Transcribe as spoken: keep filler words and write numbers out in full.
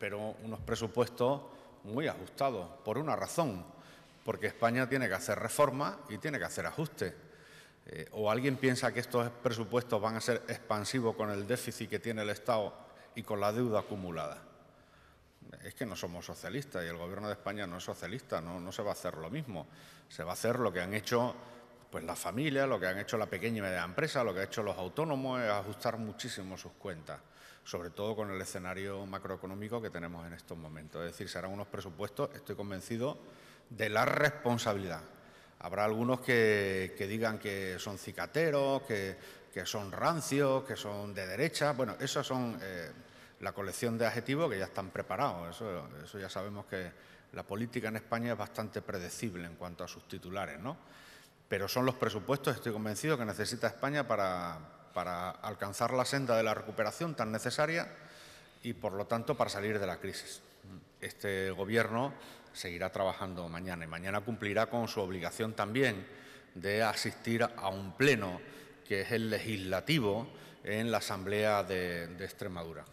pero unos presupuestos muy ajustados, por una razón, porque España tiene que hacer reformas y tiene que hacer ajustes. Eh, o alguien piensa que estos presupuestos van a ser expansivos con el déficit que tiene el Estado y con la deuda acumulada. Es que no somos socialistas y el Gobierno de España no es socialista, no, no se va a hacer lo mismo. Se va a hacer lo que han hecho pues, las familias, lo que han hecho la pequeña y media empresa, lo que han hecho los autónomos, es ajustar muchísimo sus cuentas, sobre todo con el escenario macroeconómico que tenemos en estos momentos. Es decir, serán unos presupuestos, estoy convencido, de la responsabilidad. Habrá algunos que, que digan que son cicateros, que, que son rancios, que son de derecha. Bueno, esos son eh, la colección de adjetivos que ya están preparados. Eso, eso ya sabemos que la política en España es bastante predecible en cuanto a sus titulares, ¿no? Pero son los presupuestos, estoy convencido, que necesita España para... para alcanzar la senda de la recuperación tan necesaria y, por lo tanto, para salir de la crisis. Este Gobierno seguirá trabajando mañana y mañana cumplirá con su obligación también de asistir a un pleno, que es el legislativo, en la Asamblea de, de Extremadura.